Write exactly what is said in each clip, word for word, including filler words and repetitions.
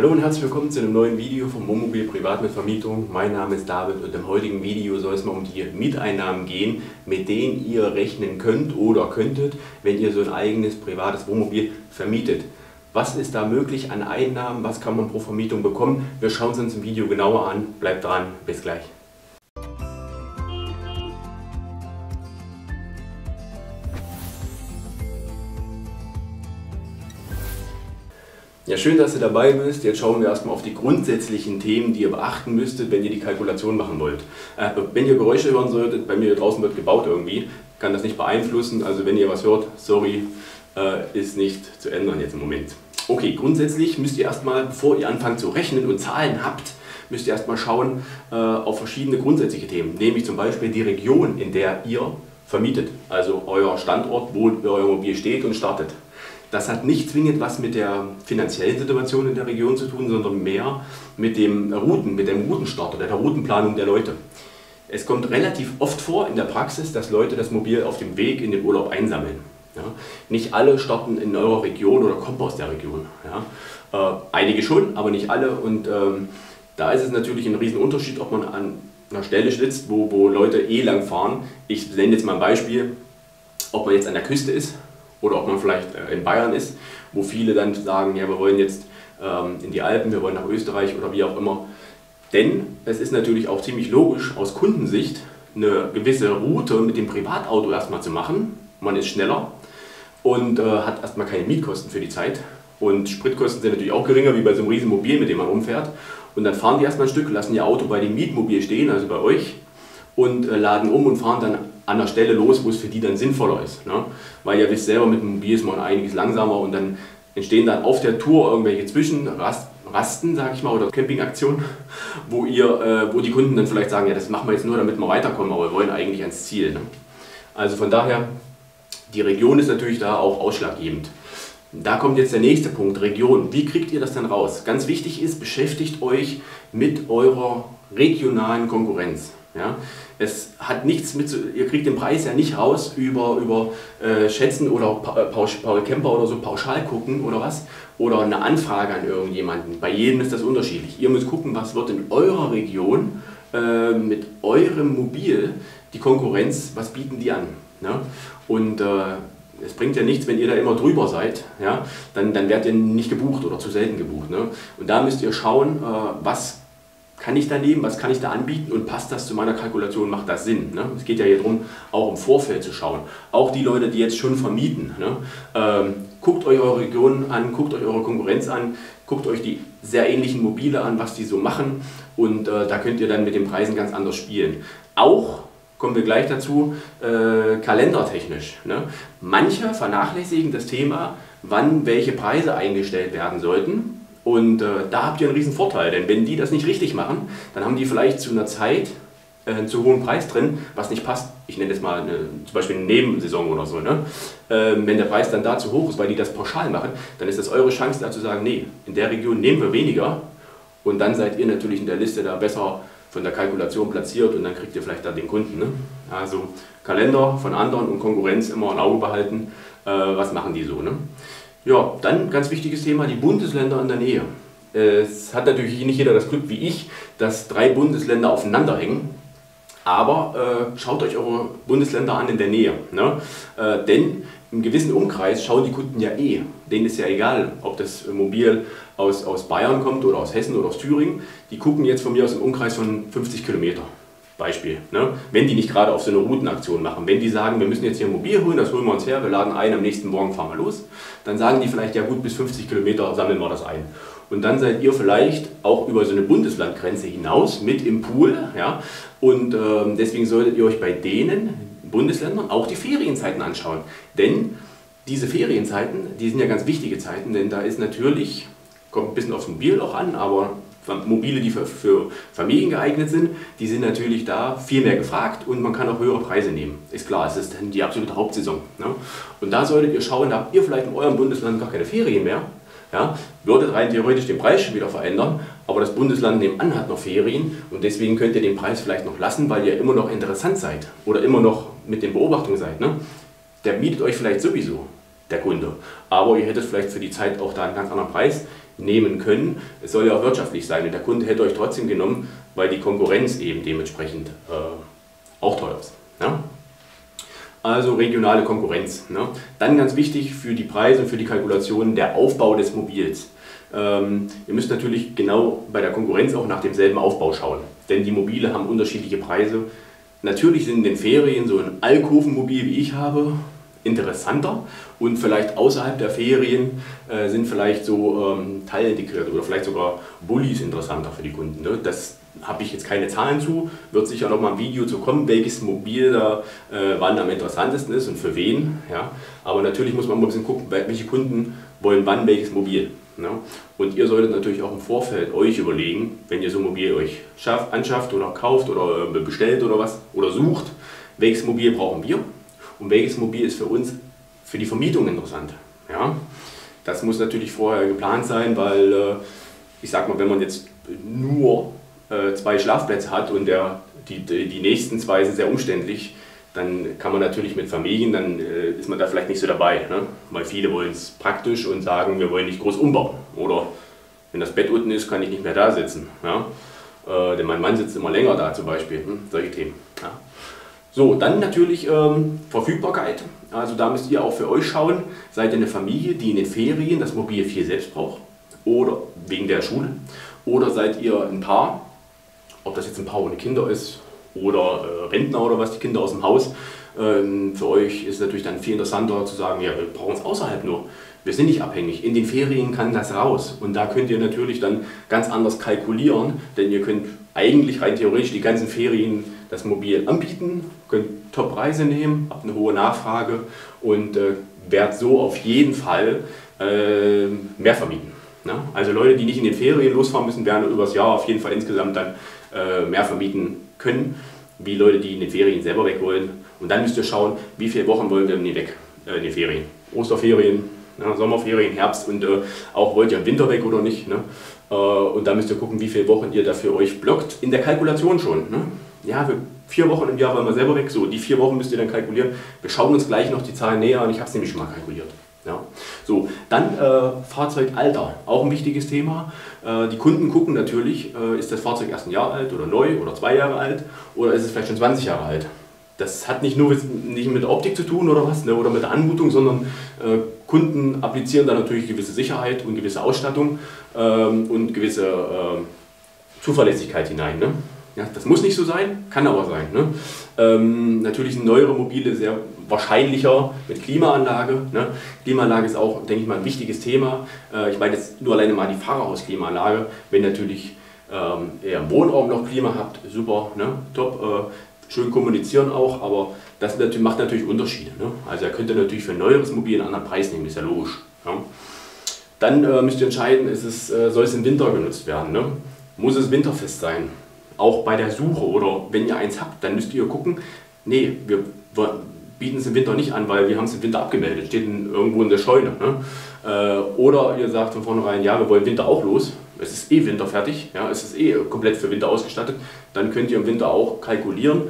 Hallo und herzlich willkommen zu einem neuen Video vom Wohnmobil Privat mit Vermietung. Mein Name ist David und im heutigen Video soll es mal um die Mieteinnahmen gehen, mit denen ihr rechnen könnt oder könntet, wenn ihr so ein eigenes privates Wohnmobil vermietet. Was ist da möglich an Einnahmen, was kann man pro Vermietung bekommen? Wir schauen es uns im Video genauer an. Bleibt dran, bis gleich. Ja, schön, dass ihr dabei bist. Jetzt schauen wir erstmal auf die grundsätzlichen Themen, die ihr beachten müsstet, wenn ihr die Kalkulation machen wollt. Äh, wenn ihr Geräusche hören solltet, bei mir hier draußen wird gebaut irgendwie, kann das nicht beeinflussen. Also wenn ihr was hört, sorry, äh, ist nicht zu ändern jetzt im Moment. Okay, grundsätzlich müsst ihr erstmal, bevor ihr anfangt zu rechnen und Zahlen habt, müsst ihr erstmal schauen äh, auf verschiedene grundsätzliche Themen, nämlich zum Beispiel die Region, in der ihr vermietet, also euer Standort, wo euer Wohnmobil steht und startet. Das hat nicht zwingend was mit der finanziellen Situation in der Region zu tun, sondern mehr mit dem Routen, mit dem Routenstart oder der Routenplanung der Leute. Es kommt relativ oft vor in der Praxis, dass Leute das Mobil auf dem Weg in den Urlaub einsammeln. Ja? Nicht alle starten in eurer Region oder kommen aus der Region. Ja? Äh, einige schon, aber nicht alle. Und ähm, da ist es natürlich ein Riesenunterschied, ob man an einer Stelle sitzt, wo, wo Leute eh lang fahren. Ich nenne jetzt mal ein Beispiel, ob man jetzt an der Küste ist. Oder ob man vielleicht in Bayern ist, wo viele dann sagen, ja, wir wollen jetzt ähm, in die Alpen, wir wollen nach Österreich oder wie auch immer. Denn es ist natürlich auch ziemlich logisch, aus Kundensicht eine gewisse Route mit dem Privatauto erstmal zu machen. Man ist schneller und äh, hat erstmal keine Mietkosten für die Zeit. Und Spritkosten sind natürlich auch geringer, wie bei so einem riesen Mobil, mit dem man rumfährt. Und dann fahren die erstmal ein Stück, lassen ihr Auto bei dem Mietmobil stehen, also bei euch, und äh, laden um und fahren dann an der Stelle los, wo es für die dann sinnvoller ist. Ne? Weil ihr wisst selber, mit dem Mobil ist man einiges langsamer und dann entstehen dann auf der Tour irgendwelche Zwischenrasten, sag ich mal, oder Campingaktionen, wo, äh, wo die Kunden dann vielleicht sagen, ja, das machen wir jetzt nur, damit wir weiterkommen, aber wir wollen eigentlich ans Ziel. Ne? Also von daher, die Region ist natürlich da auch ausschlaggebend. Da kommt jetzt der nächste Punkt, Region. Wie kriegt ihr das denn raus? Ganz wichtig ist, beschäftigt euch mit eurer regionalen Konkurrenz. Ja? Es hat nichts mit, ihr kriegt den Preis ja nicht raus über, über äh, Schätzen oder Paul Camper oder so pauschal gucken oder was. Oder eine Anfrage an irgendjemanden. Bei jedem ist das unterschiedlich. Ihr müsst gucken, was wird in eurer Region äh, mit eurem Mobil die Konkurrenz, was bieten die an. Ne? Und äh, es bringt ja nichts, wenn ihr da immer drüber seid, ja? dann, dann werdet ihr nicht gebucht oder zu selten gebucht. Ne? Und da müsst ihr schauen, äh, was kann ich da nehmen, was kann ich da anbieten und passt das zu meiner Kalkulation, macht das Sinn. Ne? Es geht ja hier darum, auch im Vorfeld zu schauen. Auch die Leute, die jetzt schon vermieten, ne? ähm, guckt euch eure Regionen an, guckt euch eure Konkurrenz an, guckt euch die sehr ähnlichen Mobile an, was die so machen und äh, da könnt ihr dann mit den Preisen ganz anders spielen. Auch, kommen wir gleich dazu, äh, kalendertechnisch. Ne? Manche vernachlässigen das Thema, wann welche Preise eingestellt werden sollten. Und äh, da habt ihr einen riesen Vorteil, denn wenn die das nicht richtig machen, dann haben die vielleicht zu einer Zeit äh, einen zu hohen Preis drin, was nicht passt. Ich nenne jetzt mal eine, zum Beispiel eine Nebensaison oder so. Ne? Äh, wenn der Preis dann da zu hoch ist, weil die das pauschal machen, dann ist das eure Chance da zu sagen, nee, in der Region nehmen wir weniger und dann seid ihr natürlich in der Liste da besser von der Kalkulation platziert und dann kriegt ihr vielleicht da den Kunden. Ne? Also Kalender von anderen und Konkurrenz immer ein Auge behalten, äh, was machen die so. Ne? Ja, dann ganz wichtiges Thema, die Bundesländer in der Nähe. Es hat natürlich nicht jeder das Glück wie ich, dass drei Bundesländer aufeinander hängen, aber äh, schaut euch eure Bundesländer an in der Nähe. Ne? Äh, denn im gewissen Umkreis schauen die Kunden ja eh. Denen ist ja egal, ob das Mobil aus, aus Bayern kommt oder aus Hessen oder aus Thüringen. Die gucken jetzt von mir aus im Umkreis von fünfzig Kilometer. Beispiel, ne? Wenn die nicht gerade auf so eine Routenaktion machen, wenn die sagen, wir müssen jetzt hier ein Mobil holen, das holen wir uns her, wir laden ein, am nächsten Morgen fahren wir los, dann sagen die vielleicht, ja gut, bis fünfzig Kilometer sammeln wir das ein. Und dann seid ihr vielleicht auch über so eine Bundeslandgrenze hinaus mit im Pool, ja? Und ähm, deswegen solltet ihr euch bei denen Bundesländern auch die Ferienzeiten anschauen, denn diese Ferienzeiten, die sind ja ganz wichtige Zeiten, denn da ist natürlich, kommt ein bisschen aufs Mobil auch an, aber Mobile, die für, für Familien geeignet sind, die sind natürlich da viel mehr gefragt und man kann auch höhere Preise nehmen. Ist klar, es ist die absolute Hauptsaison. Ne? Und da solltet ihr schauen, da habt ihr vielleicht in eurem Bundesland gar keine Ferien mehr, ja? Würdet rein theoretisch den Preis schon wieder verändern, aber das Bundesland nebenan hat noch Ferien und deswegen könnt ihr den Preis vielleicht noch lassen, weil ihr immer noch interessant seid oder immer noch mit den Beobachtungen seid. Ne? Der bietet euch vielleicht sowieso, der Kunde, aber ihr hättet vielleicht für die Zeit auch da einen ganz anderen Preis. nehmen können. Es soll ja auch wirtschaftlich sein und der Kunde hätte euch trotzdem genommen, weil die Konkurrenz eben dementsprechend äh, auch teuer ist. Ja? Also regionale Konkurrenz. Ne? Dann ganz wichtig für die Preise und für die Kalkulationen der Aufbau des Mobils. Ähm, ihr müsst natürlich genau bei der Konkurrenz auch nach demselben Aufbau schauen, denn die Mobile haben unterschiedliche Preise. Natürlich sind in den Ferien so ein Alkovenmobil, wie ich habe, interessanter und vielleicht außerhalb der Ferien äh, sind vielleicht so ähm, teilintegrierte oder vielleicht sogar Bullis interessanter für die Kunden. Ne? Das habe ich jetzt keine Zahlen zu, wird sicher noch mal ein Video zu kommen, welches Mobil da äh, wann am interessantesten ist und für wen. Ja? Aber natürlich muss man mal ein bisschen gucken, welche Kunden wollen wann welches Mobil. Ne? Und ihr solltet natürlich auch im Vorfeld euch überlegen, wenn ihr so ein Mobil euch schafft, anschafft oder kauft oder bestellt oder was oder sucht, welches Mobil brauchen wir? Und welches Mobil ist für uns, für die Vermietung interessant. Ja? Das muss natürlich vorher geplant sein, weil äh, ich sag mal, wenn man jetzt nur äh, zwei Schlafplätze hat und der, die, die, die nächsten zwei sind sehr umständlich, dann kann man natürlich mit Familien, dann äh, ist man da vielleicht nicht so dabei. Ne? Weil viele wollen es praktisch und sagen, wir wollen nicht groß umbauen. Oder wenn das Bett unten ist, kann ich nicht mehr da sitzen. Ja? Äh, denn mein Mann sitzt immer länger da zum Beispiel. Hm? Solche Themen. Ja? So, dann natürlich ähm, Verfügbarkeit, also da müsst ihr auch für euch schauen, seid ihr eine Familie, die in den Ferien das Mobil viel selbst braucht oder wegen der Schule oder seid ihr ein Paar, ob das jetzt ein Paar ohne Kinder ist oder äh, Rentner oder was, die Kinder aus dem Haus, ähm, für euch ist natürlich dann viel interessanter zu sagen, ja, wir brauchen es außerhalb nur, wir sind nicht abhängig, in den Ferien kann das raus und da könnt ihr natürlich dann ganz anders kalkulieren, denn ihr könnt eigentlich rein theoretisch die ganzen Ferien das Mobil anbieten, könnt Top-Preise nehmen, habt eine hohe Nachfrage und äh, werdet so auf jeden Fall äh, mehr vermieten. Ne? Also Leute, die nicht in den Ferien losfahren müssen, werden übers Jahr auf jeden Fall insgesamt dann äh, mehr vermieten können, wie Leute, die in den Ferien selber weg wollen. Und dann müsst ihr schauen, wie viele Wochen wollen wir denn weg äh, in den Ferien. Osterferien, ne? Sommerferien, Herbst und äh, auch wollt ihr im Winter weg oder nicht. Ne? Äh, und dann müsst ihr gucken, wie viele Wochen ihr dafür euch blockt, in der Kalkulation schon. Ne? Ja, wir vier Wochen im Jahr waren wir selber weg, so die vier Wochen müsst ihr dann kalkulieren. Wir schauen uns gleich noch die Zahlen näher an, ich habe es nämlich schon mal kalkuliert. Ja. So, dann äh, Fahrzeugalter, auch ein wichtiges Thema. Äh, die Kunden gucken natürlich, äh, ist das Fahrzeug erst ein Jahr alt oder neu oder zwei Jahre alt oder ist es vielleicht schon zwanzig Jahre alt. Das hat nicht nur mit, nicht mit Optik zu tun oder was, ne, oder mit der Anmutung, sondern äh, Kunden applizieren da natürlich gewisse Sicherheit und gewisse Ausstattung ähm, und gewisse äh, Zuverlässigkeit hinein. Ne? Ja, das muss nicht so sein, kann aber sein. Ne? Ähm, natürlich sind neuere Mobile sehr wahrscheinlicher mit Klimaanlage. Ne? Klimaanlage ist auch, denke ich mal, ein wichtiges Thema. Äh, ich meine jetzt nur alleine mal die Fahrerhaus-Klimaanlage. Wenn natürlich ähm, eher im Wohnraum noch Klima habt, super, ne? Top. Äh, schön kommunizieren auch, aber das macht natürlich Unterschiede. Ne? Also da könnt ihr natürlich für ein neueres Mobil einen anderen Preis nehmen, ist ja logisch. Ja? Dann äh, müsst ihr entscheiden, ist es, äh, soll es im Winter genutzt werden? Ne? Muss es winterfest sein? Auch bei der Suche oder wenn ihr eins habt, dann müsst ihr gucken, nee, wir bieten es im Winter nicht an, weil wir haben es im Winter abgemeldet, steht in, irgendwo in der Scheune. Ne? Oder ihr sagt von vornherein, ja, wir wollen Winter auch los, es ist eh winterfertig, ja, es ist eh komplett für Winter ausgestattet, dann könnt ihr im Winter auch kalkulieren,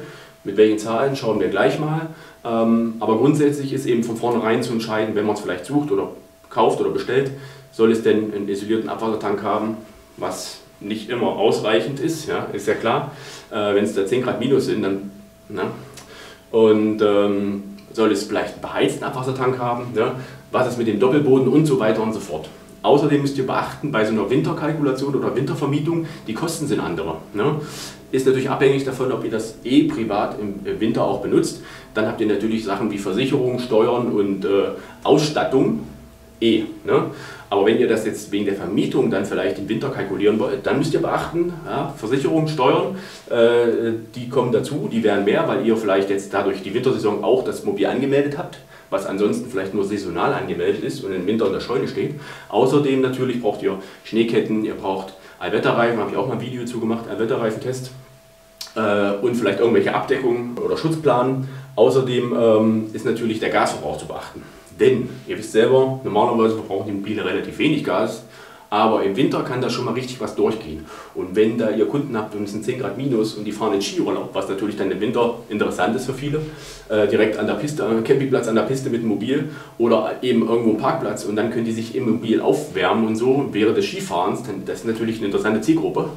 mit welchen Zahlen, schauen wir gleich mal. Aber grundsätzlich ist eben von vornherein zu entscheiden, wenn man es vielleicht sucht oder kauft oder bestellt, soll es denn einen isolierten Abwassertank haben, was nicht immer ausreichend ist, ja, ist ja klar, äh, wenn es da zehn Grad minus sind, dann, ne? Und ähm, soll es vielleicht einen beheizten Abwassertank haben, ne? Was ist mit dem Doppelboden und so weiter und so fort. Außerdem müsst ihr beachten, bei so einer Winterkalkulation oder Wintervermietung, die Kosten sind andere. Ne? Ist natürlich abhängig davon, ob ihr das eh privat im Winter auch benutzt, dann habt ihr natürlich Sachen wie Versicherung, Steuern und äh, Ausstattung, eh, ne? Aber wenn ihr das jetzt wegen der Vermietung dann vielleicht im Winter kalkulieren wollt, dann müsst ihr beachten, ja, Versicherung, Steuern, äh, die kommen dazu, die werden mehr, weil ihr vielleicht jetzt dadurch die Wintersaison auch das Mobil angemeldet habt, was ansonsten vielleicht nur saisonal angemeldet ist und im Winter in der Scheune steht. Außerdem natürlich braucht ihr Schneeketten, ihr braucht Allwetterreifen, habe ich auch mal ein Video zu gemacht, Allwetterreifentest äh, und vielleicht irgendwelche Abdeckungen oder Schutzplan. Außerdem ähm, ist natürlich der Gasverbrauch zu beachten. Denn, ihr wisst selber, normalerweise verbrauchen die Mobile relativ wenig Gas, Aber im Winter kann da schon mal richtig was durchgehen. Und wenn da ihr Kunden habt und es sind zehn Grad minus und die fahren in Skiurlaub, was natürlich dann im Winter interessant ist für viele, äh, direkt an der Piste, am Campingplatz an der Piste mit dem Mobil oder eben irgendwo im Parkplatz, und dann können die sich im Mobil aufwärmen und so während des Skifahrens, dann, das ist natürlich eine interessante Zielgruppe.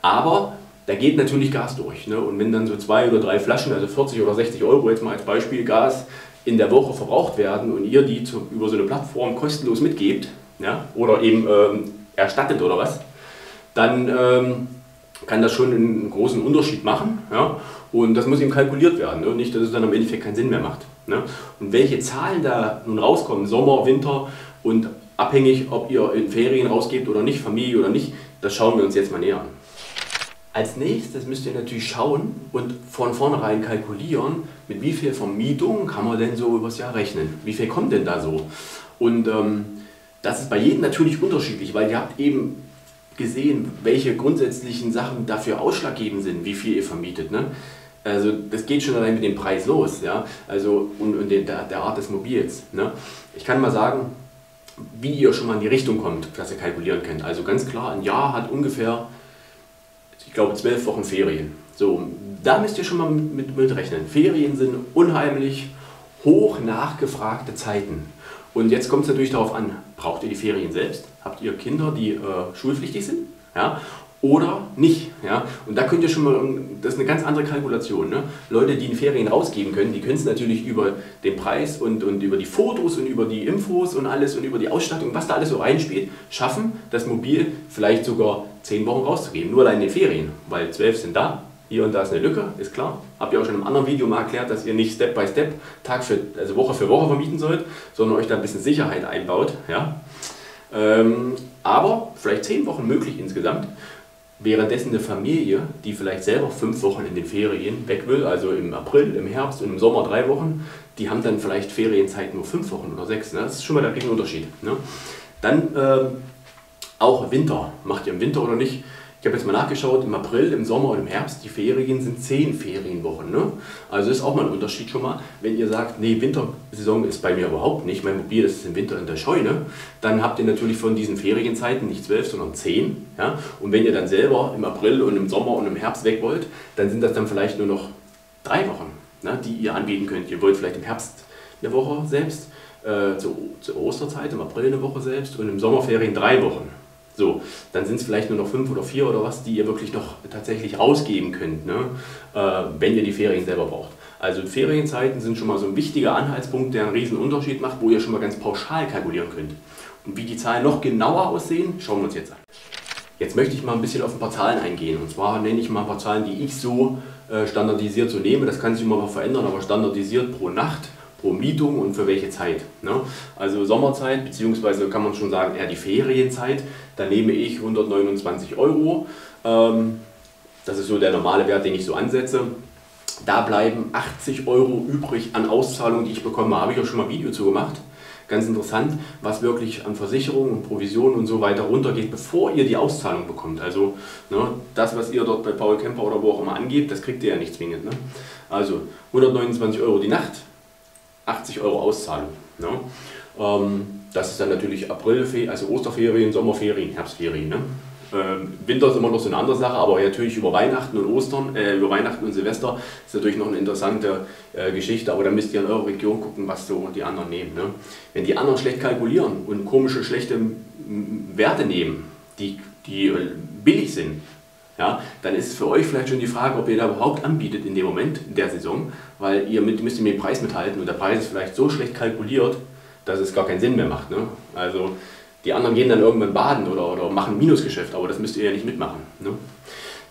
Aber da geht natürlich Gas durch, ne? Und wenn dann so zwei oder drei Flaschen, also vierzig oder sechzig Euro jetzt mal als Beispiel Gas, in der Woche verbraucht werden und ihr die zu, über so eine Plattform kostenlos mitgebt, ja, oder eben ähm, erstattet oder was, dann ähm, kann das schon einen großen Unterschied machen, ja? Und das muss eben kalkuliert werden, ne? Und nicht, dass es dann am Endeffekt keinen Sinn mehr macht, ne? Und welche Zahlen da nun rauskommen, Sommer, Winter und abhängig, ob ihr in Ferien rausgeht oder nicht, Familie oder nicht, das schauen wir uns jetzt mal näher an. Als nächstes müsst ihr natürlich schauen und von vornherein kalkulieren, mit wie viel Vermietung kann man denn so übers Jahr rechnen, wie viel kommt denn da so? Und ähm, das ist bei jedem natürlich unterschiedlich, weil ihr habt eben gesehen, welche grundsätzlichen Sachen dafür ausschlaggebend sind, wie viel ihr vermietet, ne? Also das geht schon allein mit dem Preis los, ja? Also, und, und den, der, der Art des Mobils, ne? Ich kann mal sagen, wie ihr schon mal in die Richtung kommt, dass ihr kalkulieren könnt. Also ganz klar, ein Jahr hat ungefähr, ich glaube, zwölf Wochen Ferien. So, da müsst ihr schon mal mit, mit rechnen. Ferien sind unheimlich hoch nachgefragte Zeiten. Und jetzt kommt es natürlich darauf an, braucht ihr die Ferien selbst? Habt ihr Kinder, die äh, schulpflichtig sind? Ja? Oder nicht? Ja? Und da könnt ihr schon mal, das ist eine ganz andere Kalkulation, ne? Leute, die in Ferien rausgeben können, die können es natürlich über den Preis und, und über die Fotos und über die Infos und alles und über die Ausstattung, was da alles so reinspielt, schaffen, das Mobil vielleicht sogar zehn Wochen rauszugeben, nur allein in den Ferien, weil zwölf sind da. Hier und da ist eine Lücke, ist klar. Habt ihr auch schon im anderen Video mal erklärt, dass ihr nicht Step by Step, Tag für, also Woche für Woche vermieten sollt, sondern euch da ein bisschen Sicherheit einbaut. Ja? Ähm, aber vielleicht zehn Wochen möglich insgesamt. Währenddessen eine Familie, die vielleicht selber fünf Wochen in den Ferien weg will, also im April, im Herbst und im Sommer drei Wochen, die haben dann vielleicht Ferienzeit nur fünf Wochen oder sechs. Ne? Das ist schon mal der Riesenunterschied. Ne? Dann ähm, auch Winter. Macht ihr im Winter oder nicht? Ich habe jetzt mal nachgeschaut, im April, im Sommer und im Herbst, die Ferien sind zehn Ferienwochen. Ne? Also ist auch mal ein Unterschied schon mal. Wenn ihr sagt, nee, Wintersaison ist bei mir überhaupt nicht, mein Mobil ist im Winter in der Scheune, dann habt ihr natürlich von diesen Ferienzeiten nicht zwölf, sondern zehn. Ja? Und wenn ihr dann selber im April und im Sommer und im Herbst weg wollt, dann sind das dann vielleicht nur noch drei Wochen, ne, die ihr anbieten könnt. Ihr wollt vielleicht im Herbst eine Woche selbst, äh, zur, zur Osterzeit, im April eine Woche selbst und im Sommerferien drei Wochen. So, dann sind es vielleicht nur noch fünf oder vier oder was, die ihr wirklich noch tatsächlich ausgeben könnt, ne? äh, wenn ihr die Ferien selber braucht. Also Ferienzeiten sind schon mal so ein wichtiger Anhaltspunkt, der einen riesen Unterschied macht, wo ihr schon mal ganz pauschal kalkulieren könnt. Und wie die Zahlen noch genauer aussehen, schauen wir uns jetzt an. Jetzt möchte ich mal ein bisschen auf ein paar Zahlen eingehen. Und zwar nenne ich mal ein paar Zahlen, die ich so äh, standardisiert so nehme. Das kann sich immer mal verändern, aber standardisiert pro Nacht, pro Mietung und für welche Zeit, ne? Also Sommerzeit, beziehungsweise kann man schon sagen, eher die Ferienzeit, da nehme ich hundertneunundzwanzig Euro. Ähm, das ist so der normale Wert, den ich so ansetze. Da bleiben achtzig Euro übrig an Auszahlungen, die ich bekomme. Habe ich auch schon mal ein Video zu gemacht. Ganz interessant, was wirklich an Versicherungen und Provisionen und so weiter runtergeht, bevor ihr die Auszahlung bekommt. Also ne, das, was ihr dort bei Paul Camper oder wo auch immer angebt, das kriegt ihr ja nicht zwingend, ne? Also hundertneunundzwanzig Euro die Nacht, achtzig Euro Auszahlung, ne? Ähm, das ist dann natürlich April, also Osterferien, Sommerferien, Herbstferien, ne? ähm, Winter ist immer noch so eine andere Sache, aber natürlich über Weihnachten und Ostern, äh, über Weihnachten und Silvester ist natürlich noch eine interessante äh, Geschichte, aber da müsst ihr in eurer Region gucken, was so die anderen nehmen, ne? Wenn die anderen schlecht kalkulieren und komische, schlechte Werte nehmen, die, die äh, billig sind, ja, dann ist für euch vielleicht schon die Frage, ob ihr da überhaupt anbietet in dem Moment, in der Saison, weil ihr mit, müsst ihr mit dem Preis mithalten und der Preis ist vielleicht so schlecht kalkuliert, dass es gar keinen Sinn mehr macht, ne? Also die anderen gehen dann irgendwann baden oder, oder machen Minusgeschäft, aber das müsst ihr ja nicht mitmachen, ne?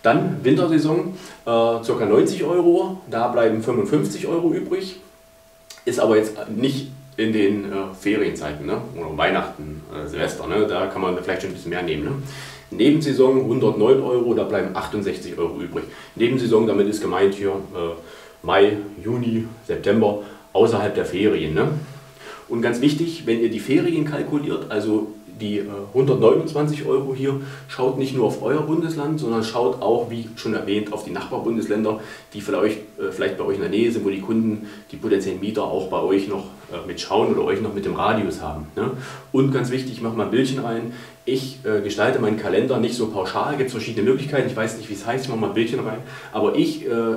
Dann Wintersaison, äh, ca. neunzig Euro, da bleiben fünfundfünfzig Euro übrig, ist aber jetzt nicht in den äh, Ferienzeiten, ne? Oder Weihnachten, äh, Silvester, ne? Da kann man vielleicht schon ein bisschen mehr nehmen, ne? Nebensaison hundertneun Euro, da bleiben achtundsechzig Euro übrig. Nebensaison, damit ist gemeint hier äh, Mai, Juni, September, außerhalb der Ferien, ne? Und ganz wichtig, wenn ihr die Ferien kalkuliert, also die hundertneunundzwanzig Euro hier, schaut nicht nur auf euer Bundesland, sondern schaut auch, wie schon erwähnt, auf die Nachbarbundesländer, die vielleicht, äh, vielleicht bei euch in der Nähe sind, wo die Kunden, die potenziellen Mieter auch bei euch noch äh, mitschauen oder euch noch mit dem Radius haben. Ne? Und ganz wichtig, ich mache mal ein Bildchen rein. Ich äh, gestalte meinen Kalender nicht so pauschal, gibt es verschiedene Möglichkeiten, ich weiß nicht, wie es heißt, ich mache mal ein Bildchen rein, aber ich äh,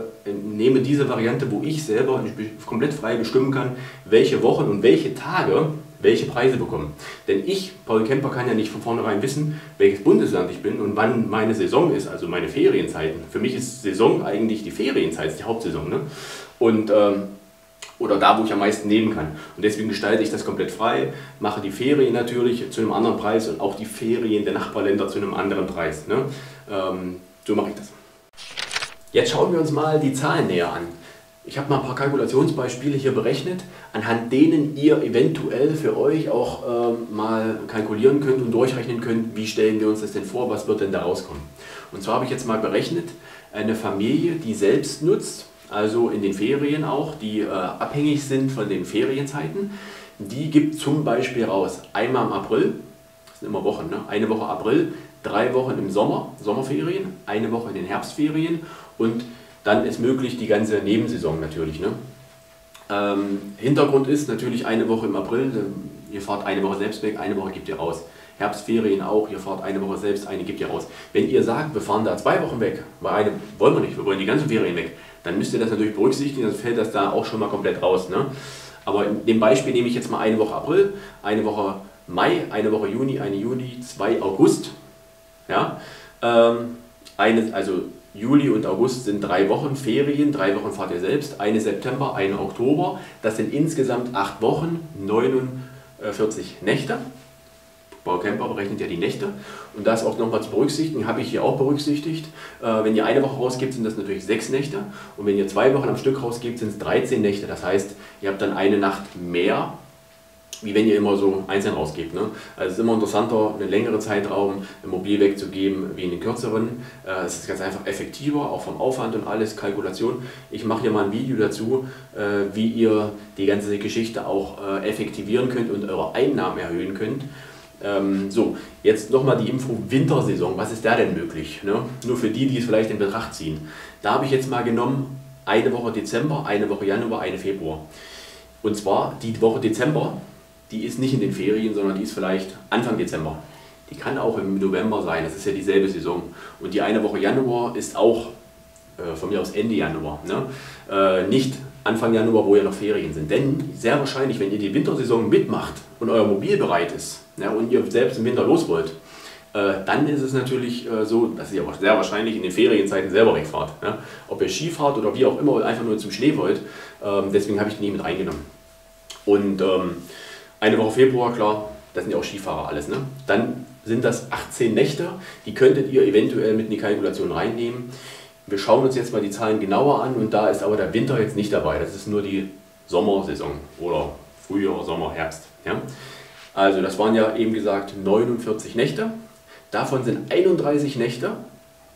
nehme diese Variante, wo ich selber komplett frei bestimmen kann, welche Wochen und welche Tage welche Preise bekommen. Denn ich, Paul Camper, kann ja nicht von vornherein wissen, welches Bundesland ich bin und wann meine Saison ist, also meine Ferienzeiten. Für mich ist Saison eigentlich die Ferienzeit, die Hauptsaison, ne? Und, ähm, oder da, wo ich am meisten nehmen kann. Und deswegen gestalte ich das komplett frei, mache die Ferien natürlich zu einem anderen Preis und auch die Ferien der Nachbarländer zu einem anderen Preis, ne? Ähm, so mache ich das. Jetzt schauen wir uns mal die Zahlen näher an. Ich habe mal ein paar Kalkulationsbeispiele hier berechnet, anhand denen ihr eventuell für euch auch ähm, mal kalkulieren könnt und durchrechnen könnt, wie stellen wir uns das denn vor, was wird denn da rauskommen. Und zwar habe ich jetzt mal berechnet, eine Familie, die selbst nutzt, also in den Ferien auch, die äh, abhängig sind von den Ferienzeiten, die gibt zum Beispiel raus, einmal im April, das sind immer Wochen, ne? Eine Woche April, drei Wochen im Sommer, Sommerferien, eine Woche in den Herbstferien und dann ist möglich die ganze Nebensaison natürlich. Ne? Ähm, Hintergrund ist natürlich eine Woche im April, ihr fahrt eine Woche selbst weg, eine Woche gebt ihr raus. Herbstferien auch, ihr fahrt eine Woche selbst, eine gebt ihr raus. Wenn ihr sagt, wir fahren da zwei Wochen weg, weil eine wollen wir nicht, wir wollen die ganzen Ferien weg, dann müsst ihr das natürlich berücksichtigen, sonst fällt das da auch schon mal komplett raus. Ne? Aber in dem Beispiel nehme ich jetzt mal eine Woche April, eine Woche Mai, eine Woche Juni, eine Juli, zwei August. Ja? Ähm, eine, also Juli und August sind drei Wochen Ferien, drei Wochen fahrt ihr selbst, eine September, eine Oktober. Das sind insgesamt acht Wochen, neunundvierzig Nächte. Paul Camper berechnet ja die Nächte. Und das auch nochmal zu berücksichtigen, habe ich hier auch berücksichtigt. Wenn ihr eine Woche rausgebt, sind das natürlich sechs Nächte. Und wenn ihr zwei Wochen am Stück rausgebt, sind es dreizehn Nächte. Das heißt, ihr habt dann eine Nacht mehr, wie wenn ihr immer so einzeln rausgeht, ne? Also es ist immer interessanter, einen längeren Zeitraum mobil wegzugeben, wie einen kürzeren. Äh, es ist ganz einfach effektiver, auch vom Aufwand und alles, Kalkulation. Ich mache hier mal ein Video dazu, äh, wie ihr die ganze Geschichte auch äh, effektivieren könnt und eure Einnahmen erhöhen könnt. Ähm, so, jetzt nochmal die Info Wintersaison, was ist da denn möglich? Ne? Nur für die, die es vielleicht in Betracht ziehen. Da habe ich jetzt mal genommen, eine Woche Dezember, eine Woche Januar, eine Februar. Und zwar die Woche Dezember, die ist nicht in den Ferien, sondern die ist vielleicht Anfang Dezember. Die kann auch im November sein, das ist ja dieselbe Saison. Und die eine Woche Januar ist auch äh, von mir aus Ende Januar, ne? Äh, nicht Anfang Januar, wo ja noch Ferien sind. Denn sehr wahrscheinlich, wenn ihr die Wintersaison mitmacht und euer Mobil bereit ist, ne, und ihr selbst im Winter los wollt, äh, dann ist es natürlich äh, so, dass ihr aber sehr wahrscheinlich in den Ferienzeiten selber wegfahrt. Ne? Ob ihr Skifahrt oder wie auch immer, einfach nur zum Schnee wollt, äh, deswegen habe ich die nicht mit eingenommen. Und ähm, eine Woche Februar, klar, das sind ja auch Skifahrer alles, ne? Dann sind das achtzehn Nächte, die könntet ihr eventuell mit in die Kalkulation reinnehmen. Wir schauen uns jetzt mal die Zahlen genauer an und da ist aber der Winter jetzt nicht dabei. Das ist nur die Sommersaison oder Frühjahr, Sommer, Herbst. Ja? Also das waren ja eben gesagt neunundvierzig Nächte. Davon sind einunddreißig Nächte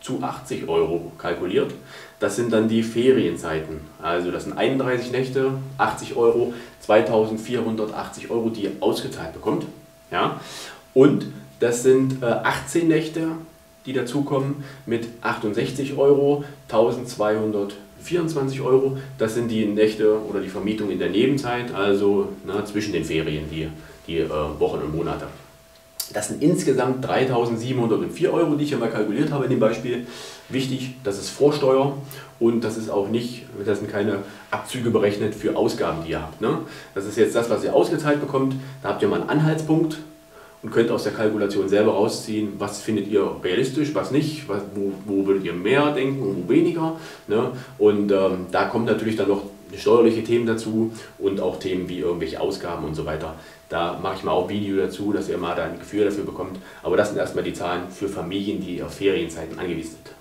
zu achtzig Euro kalkuliert. Das sind dann die Ferienzeiten. Also das sind einunddreißig Nächte, achtzig Euro, zweitausendvierhundertachtzig Euro, die ihr ausgezahlt bekommt. Ja? Und das sind äh, achtzehn Nächte, die dazukommen mit achtundsechzig Euro, eintausendzweihundertvierundzwanzig Euro. Das sind die Nächte oder die Vermietung in der Nebenzeit, also na, zwischen den Ferien, die, die äh, Wochen und Monate. Das sind insgesamt dreitausendsiebenhundertvier Euro, die ich hier mal kalkuliert habe in dem Beispiel. Wichtig, das ist Vorsteuer und das ist auch nicht, das sind keine Abzüge berechnet für Ausgaben, die ihr habt. Ne? Das ist jetzt das, was ihr ausgezahlt bekommt. Da habt ihr mal einen Anhaltspunkt und könnt aus der Kalkulation selber rausziehen, was findet ihr realistisch, was nicht, was, wo, wo würdet ihr mehr denken und wo weniger. Ne? Und ähm, da kommt natürlich dann noch steuerliche Themen dazu und auch Themen wie irgendwelche Ausgaben und so weiter. Da mache ich mal auch ein Video dazu, dass ihr mal da ein Gefühl dafür bekommt. Aber das sind erstmal die Zahlen für Familien, die auf Ferienzeiten angewiesen sind.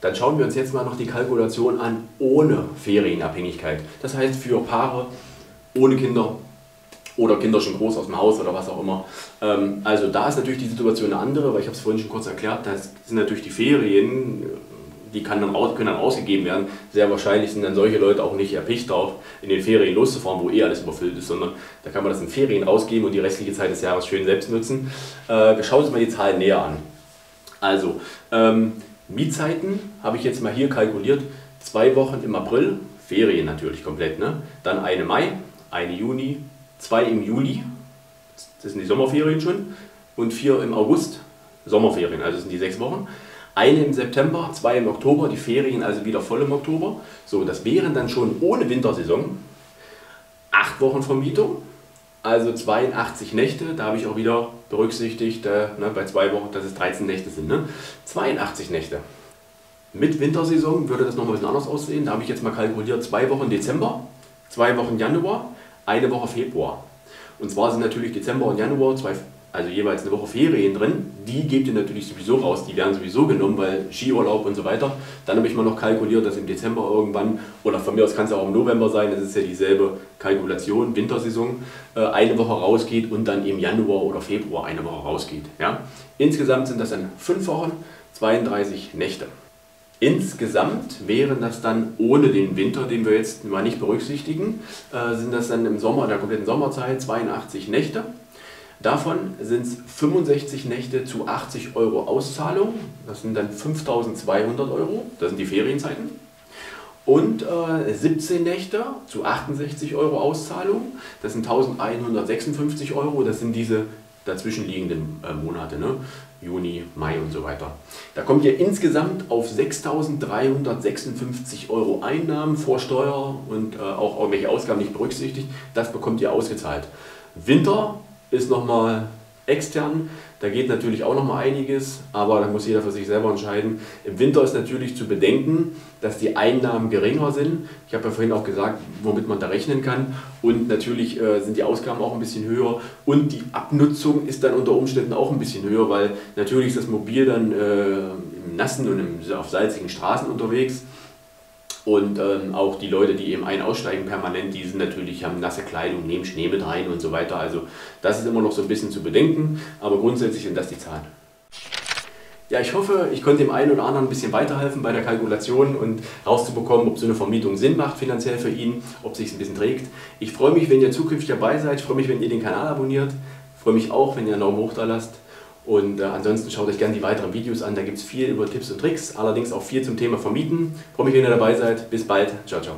Dann schauen wir uns jetzt mal noch die Kalkulation an ohne Ferienabhängigkeit. Das heißt für Paare ohne Kinder oder Kinder schon groß aus dem Haus oder was auch immer. Also da ist natürlich die Situation eine andere, weil ich habe es vorhin schon kurz erklärt, da sind natürlich die Ferien die kann dann raus, können dann ausgegeben werden. Sehr wahrscheinlich sind dann solche Leute auch nicht erpicht drauf, in den Ferien loszufahren, wo eh alles überfüllt ist, sondern da kann man das in Ferien rausgeben und die restliche Zeit des Jahres schön selbst nutzen. Äh, wir schauen uns mal die Zahlen näher an. Also, ähm, Mietzeiten habe ich jetzt mal hier kalkuliert. Zwei Wochen im April, Ferien natürlich komplett, ne? Dann eine Mai, eine Juni, zwei im Juli, das sind die Sommerferien schon, und vier im August, Sommerferien, also das sind die sechs Wochen. Eine im September, zwei im Oktober, die Ferien also wieder voll im Oktober. So, das wären dann schon ohne Wintersaison acht Wochen Vermietung, also zweiundachtzig Nächte. Da habe ich auch wieder berücksichtigt, äh, ne, bei zwei Wochen, dass es dreizehn Nächte sind, ne? zweiundachtzig Nächte. Mit Wintersaison würde das noch ein bisschen anders aussehen. Da habe ich jetzt mal kalkuliert, zwei Wochen Dezember, zwei Wochen Januar, eine Woche Februar. Und zwar sind natürlich Dezember und Januar zwei, also jeweils eine Woche Ferien drin. Die gebt ihr natürlich sowieso raus, die werden sowieso genommen, weil Skiurlaub und so weiter. Dann habe ich mal noch kalkuliert, dass im Dezember irgendwann, oder von mir aus kann es auch im November sein, das ist ja dieselbe Kalkulation, Wintersaison, eine Woche rausgeht und dann im Januar oder Februar eine Woche rausgeht. Ja? Insgesamt sind das dann fünf Wochen, zweiunddreißig Nächte. Insgesamt wären das dann ohne den Winter, den wir jetzt mal nicht berücksichtigen, äh, sind das dann im Sommer, der kompletten Sommerzeit, zweiundachtzig Nächte. Davon sind es fünfundsechzig Nächte zu achtzig Euro Auszahlung. Das sind dann fünftausendzweihundert Euro, das sind die Ferienzeiten. Und äh, siebzehn Nächte zu achtundsechzig Euro Auszahlung, das sind eintausendeinhundertsechsundfünfzig Euro, das sind diese dazwischenliegenden äh, Monate, ne? Juni, Mai und so weiter. Da kommt ihr insgesamt auf sechstausenddreihundertsechsundfünfzig Euro Einnahmen vor Steuer und äh, auch irgendwelche Ausgaben nicht berücksichtigt. Das bekommt ihr ausgezahlt. Winter ist nochmal extern, da geht natürlich auch nochmal einiges, aber da muss jeder für sich selber entscheiden. Im Winter ist natürlich zu bedenken, dass die Einnahmen geringer sind. Ich habe ja vorhin auch gesagt, womit man da rechnen kann. Und natürlich äh, sind die Ausgaben auch ein bisschen höher und die Abnutzung ist dann unter Umständen auch ein bisschen höher, weil natürlich ist das Mobil dann äh, im Nassen und im, auf salzigen Straßen unterwegs. Und ähm, auch die Leute, die eben ein- und aussteigen permanent, die sind natürlich, haben nasse Kleidung, nehmen Schnee mit rein und so weiter. Also das ist immer noch so ein bisschen zu bedenken, aber grundsätzlich sind das die Zahlen. Ja, ich hoffe, ich konnte dem einen oder anderen ein bisschen weiterhelfen bei der Kalkulation und rauszubekommen, ob so eine Vermietung Sinn macht finanziell für ihn, ob sich es ein bisschen trägt. Ich freue mich, wenn ihr zukünftig dabei seid, ich freue mich, wenn ihr den Kanal abonniert, ich freue mich auch, wenn ihr einen Daumen hoch da lasst. Und äh, ansonsten schaut euch gerne die weiteren Videos an, da gibt es viel über Tipps und Tricks, allerdings auch viel zum Thema Vermieten. Freue mich, wenn ihr dabei seid. Bis bald. Ciao, ciao.